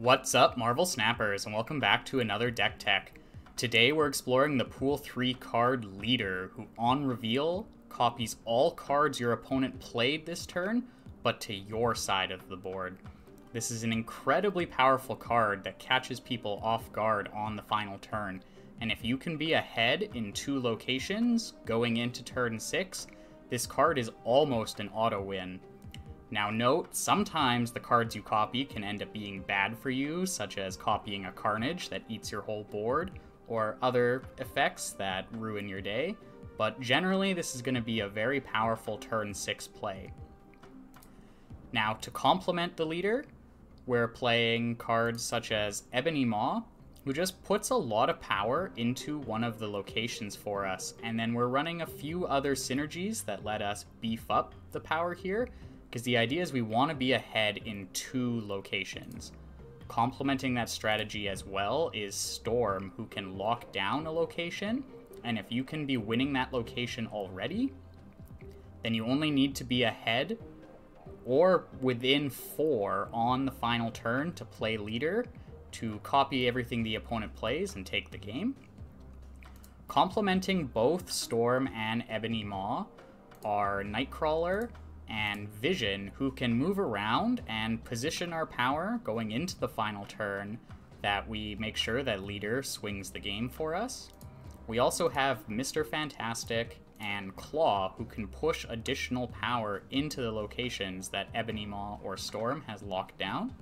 What's up, Marvel Snappers, and welcome back to another Deck Tech. Today we're exploring the Pool 3 card Leader, who on reveal copies all cards your opponent played this turn, but to your side of the board. This is an incredibly powerful card that catches people off guard on the final turn, and if you can be ahead in two locations going into turn 6, this card is almost an auto win. Now note, sometimes the cards you copy can end up being bad for you, such as copying a Carnage that eats your whole board, or other effects that ruin your day, but generally this is going to be a very powerful turn 6 play. Now to complement the Leader, we're playing cards such as Ebony Maw, who just puts a lot of power into one of the locations for us, and then we're running a few other synergies that let us beef up the power here, because the idea is we want to be ahead in two locations. Complementing that strategy as well is Storm, who can lock down a location, and if you can be winning that location already, then you only need to be ahead or within 4 on the final turn to play Leader, to copy everything the opponent plays and take the game. Complementing both Storm and Ebony Maw are Nightcrawler and Vision, who can move around and position our power going into the final turn that we make sure that Leader swings the game for us. We also have Mr. Fantastic and Claw, who can push additional power into the locations that Ebony Maw or Storm has locked down.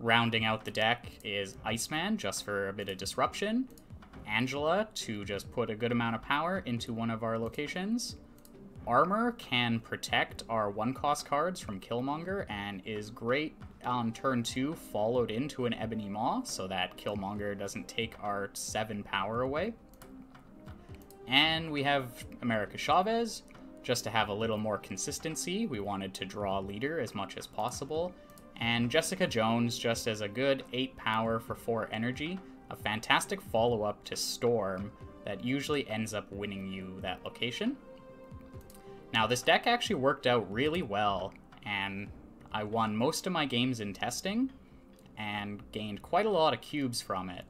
Rounding out the deck is Iceman, just for a bit of disruption, Angela to just put a good amount of power into one of our locations. Armor can protect our one-cost cards from Killmonger and is great on turn 2, followed into an Ebony Maw, so that Killmonger doesn't take our 7 power away. And we have America Chavez, just to have a little more consistency. We wanted to draw Leader as much as possible. And Jessica Jones, just as a good 8 power for 4 energy, a fantastic follow-up to Storm that usually ends up winning you that location. Now this deck actually worked out really well, and I won most of my games in testing and gained quite a lot of cubes from it.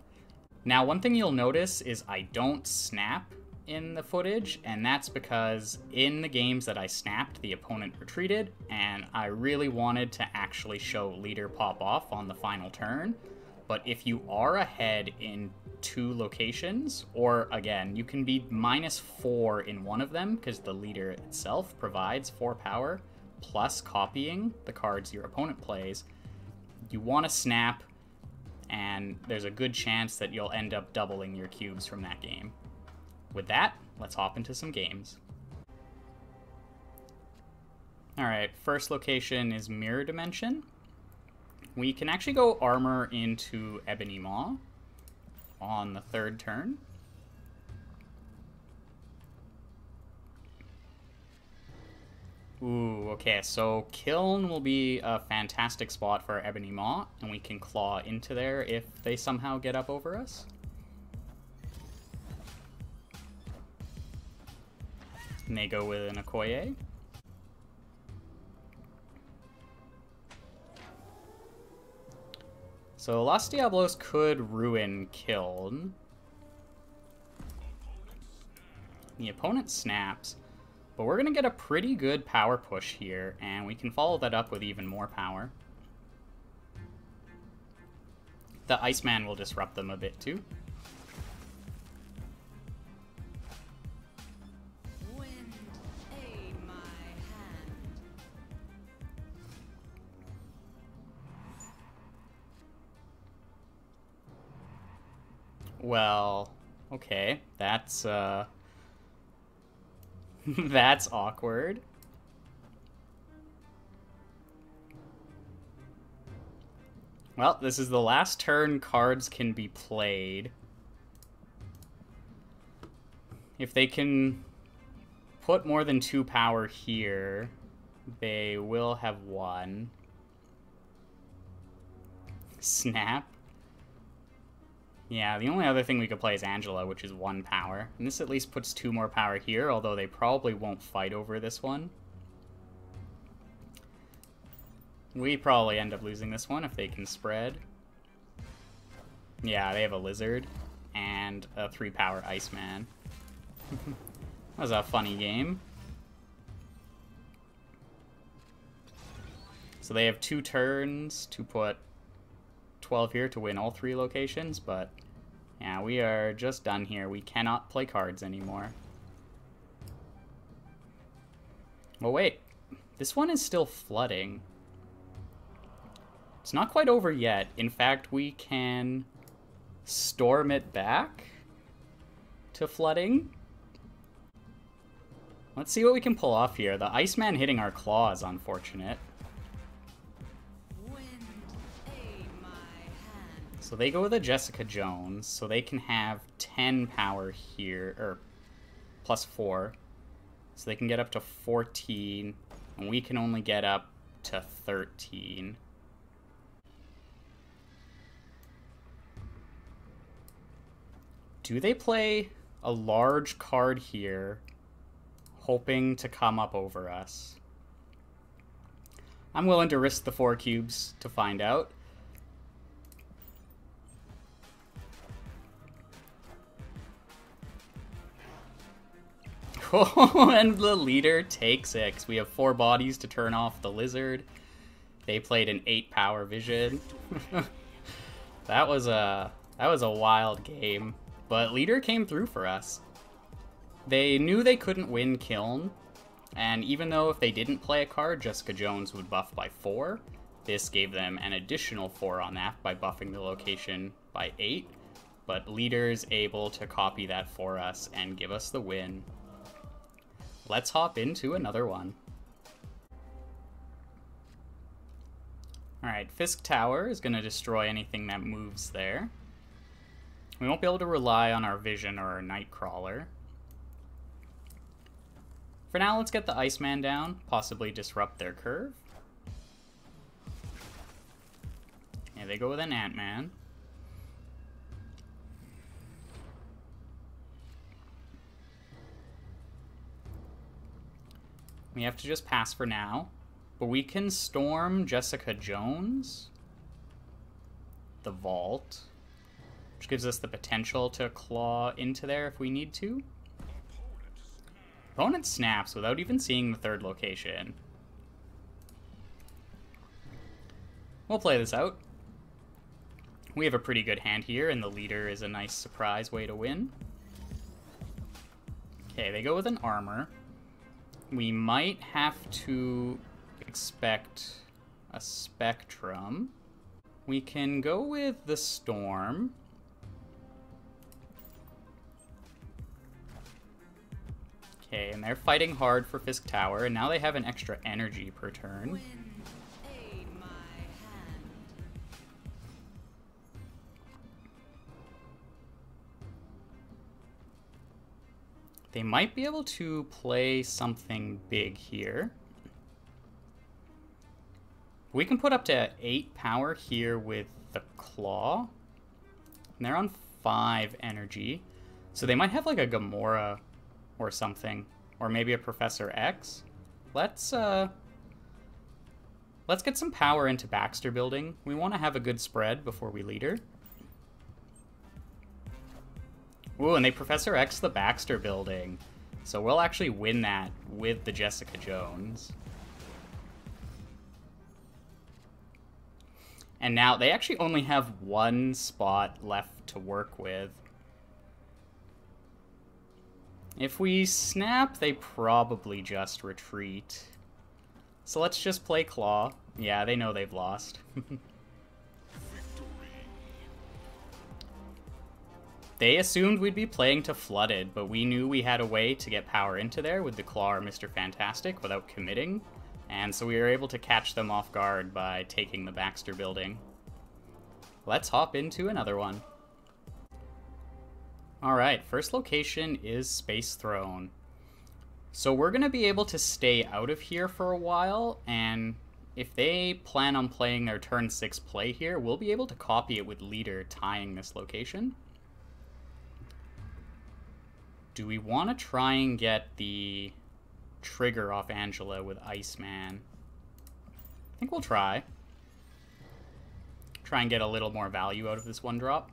Now one thing you'll notice is I don't snap in the footage, and that's because in the games that I snapped, the opponent retreated, and I really wanted to actually show Leader pop off on the final turn. But if you are ahead in two locations, or again, you can be -4 in one of them because the Leader itself provides 4 power, plus copying the cards your opponent plays, you want to snap, and there's a good chance that you'll end up doubling your cubes from that game. With that, let's hop into some games. Alright, first location is Mirror Dimension. We can actually go Armor into Ebony Maw on the 3rd turn. Ooh, okay, so Kiln will be a fantastic spot for Ebony Maw, and we can claw into there if they somehow get up over us. And they go with an Okoye. So Los Diablos could ruin Kiln. The opponent snaps, but we're gonna get a pretty good power push here, and we can follow that up with even more power. The Iceman will disrupt them a bit too. Well, okay, that's, that's awkward. Well, this is the last turn cards can be played. If they can put more than 2 power here, they will have won. Snap. Yeah, the only other thing we could play is Angela, which is 1 power. And this at least puts 2 more power here, although they probably won't fight over this one. We probably end up losing this one if they can spread. Yeah, they have a lizard and a 3-power Iceman. That was a funny game. So they have 2 turns to put 12 here to win all 3 locations, but yeah, we are just done here. We cannot play cards anymore. Well, wait. This one is still flooding. It's not quite over yet. In fact, we can storm it back to flooding. Let's see what we can pull off here. The Iceman hitting our claw is unfortunate. So they go with a Jessica Jones, so they can have 10 power here, or plus 4. So they can get up to 14, and we can only get up to 13. Do they play a large card here, hoping to come up over us? I'm willing to risk the 4 cubes to find out. Oh, and the leader takes it, 'cause we have 4 bodies to turn off the lizard. They played an 8-power vision. that was a wild game, but leader came through for us. They knew they couldn't win Kiln, and even though if they didn't play a card, Jessica Jones would buff by 4. This gave them an additional 4 on that by buffing the location by 8. But leader's able to copy that for us and give us the win. Let's hop into another one. Alright, Fisk Tower is going to destroy anything that moves there. We won't be able to rely on our Vision or our Nightcrawler. For now, let's get the Iceman down, possibly disrupt their curve. Yeah, they go with an Ant-Man. We have to just pass for now, but we can storm Jessica Jones, the vault, which gives us the potential to claw into there if we need to. Opponent snaps without even seeing the 3rd location. We'll play this out. We have a pretty good hand here, and the leader is a nice surprise way to win. Okay, they go with an armor. We might have to expect a Spectrum. We can go with the Storm. Okay, and they're fighting hard for Fisk Tower, and now they have an extra energy per turn. They might be able to play something big here. We can put up to 8 power here with the claw. And they're on 5 energy. So they might have like a Gamora or something. Or maybe a Professor X. Let's get some power into Baxter Building. We want to have a good spread before we leader. Ooh, and they Professor X the Baxter Building. So we'll actually win that with the Jessica Jones. And now they actually only have 1 spot left to work with. If we snap, they probably just retreat. So let's just play claw. Yeah, they know they've lost. They assumed we'd be playing to Flooded, but we knew we had a way to get power into there with the Claw or Mr. Fantastic without committing, and so we were able to catch them off guard by taking the Baxter Building. Let's hop into another one. Alright, first location is Space Throne. So we're going to be able to stay out of here for a while, and if they plan on playing their turn 6 play here, we'll be able to copy it with Leader tying this location. Do we want to try and get the trigger off Angela with Iceman? think we'll try. Try and get a little more value out of this one drop.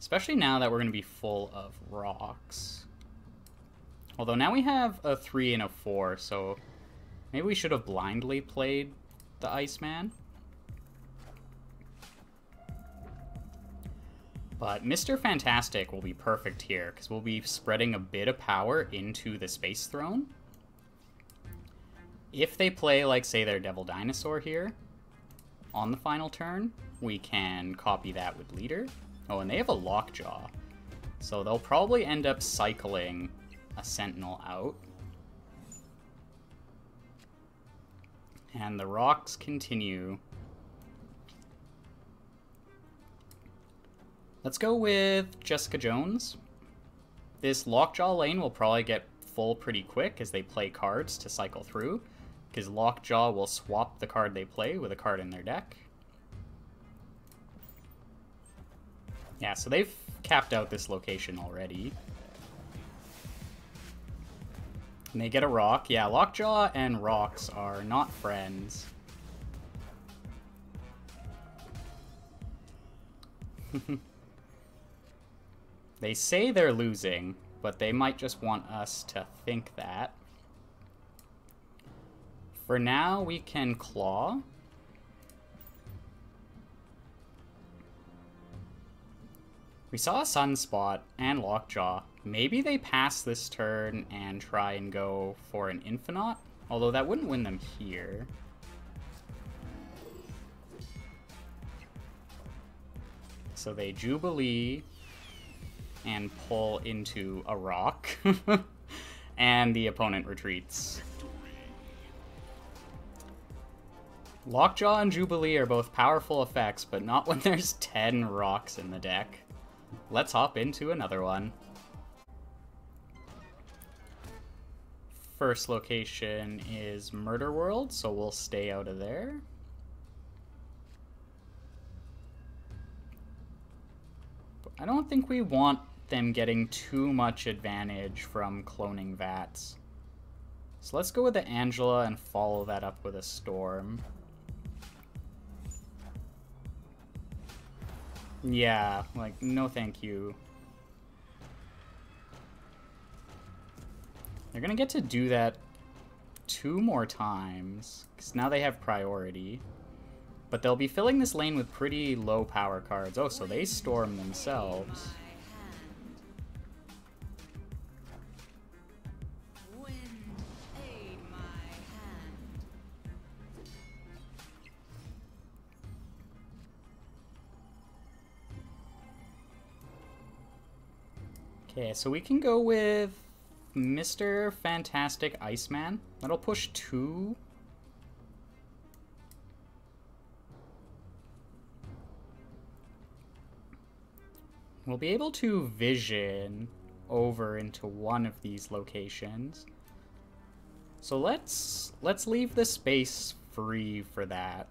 Especially now that we're going to be full of rocks. Although now we have a 3 and a 4, so maybe we should have blindly played the Iceman. But Mr. Fantastic will be perfect here, because we'll be spreading a bit of power into the Space Throne. If they play, like, say, their Devil Dinosaur here on the final turn, we can copy that with Leader. Oh, and they have a Lockjaw, so they'll probably end up cycling a Sentinel out. And the rocks continue. Let's go with Jessica Jones. This Lockjaw lane will probably get full pretty quick as they play cards to cycle through, because Lockjaw will swap the card they play with a card in their deck. Yeah, so they've capped out this location already. And they get a rock. Yeah, Lockjaw and rocks are not friends. They say they're losing, but they might just want us to think that. For now, we can claw. We saw a Sunspot and Lockjaw. Maybe they pass this turn and try and go for an Infinaut, although that wouldn't win them here. So they Jubilee and pull into a rock, and the opponent retreats. Lockjaw and Jubilee are both powerful effects, but not when there's 10 rocks in the deck. Let's hop into another one. First location is Murder World, so we'll stay out of there. I don't think we want them getting too much advantage from cloning vats. So let's go with the Angela and follow that up with a Storm. Yeah, like, no thank you. They're gonna get to do that 2 more times, because now they have priority. But they'll be filling this lane with pretty low power cards. Oh, so they storm themselves. Okay, so we can go with Mr. Fantastic Iceman. That'll push 2. We'll be able to vision over into one of these locations. So let's leave the space free for that.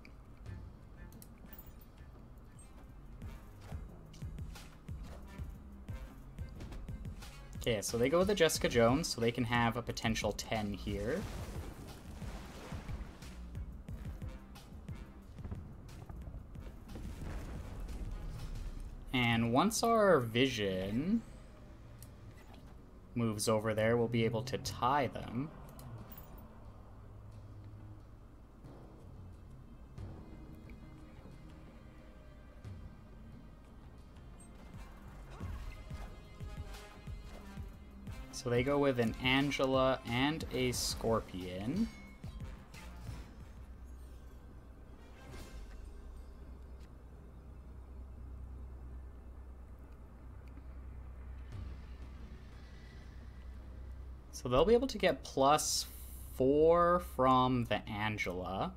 Okay, so they go with the Jessica Jones, so they can have a potential 10 here. And once our vision moves over there, we'll be able to tie them. So they go with an Angela and a Scorpion. So they'll be able to get plus 4 from the Angela,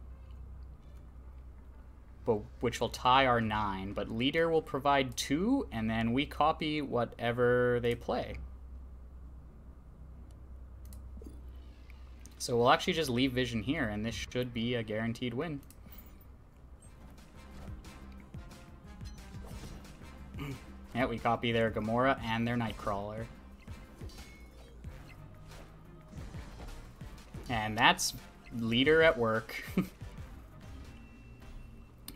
but which will tie our 9, but Leader will provide 2, and then we copy whatever they play. So we'll actually just leave vision here, and this should be a guaranteed win. Yeah, we copy their Gamora and their Nightcrawler. And that's Leader at work.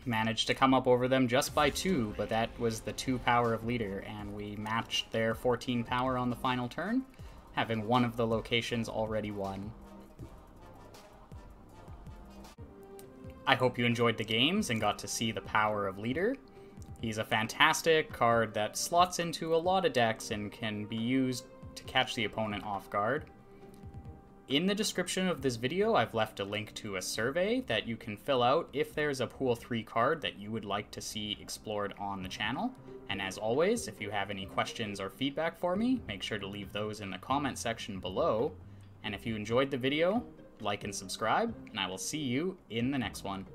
managed to come up over them just by 2, but that was the 2 power of Leader, and we matched their 14 power on the final turn, having one of the locations already won. I hope you enjoyed the games and got to see the power of Leader. He's a fantastic card that slots into a lot of decks and can be used to catch the opponent off guard. In the description of this video, I've left a link to a survey that you can fill out if there's a Pool 3 card that you would like to see explored on the channel. And as always, if you have any questions or feedback for me, make sure to leave those in the comment section below. And if you enjoyed the video, like and subscribe, and I will see you in the next one.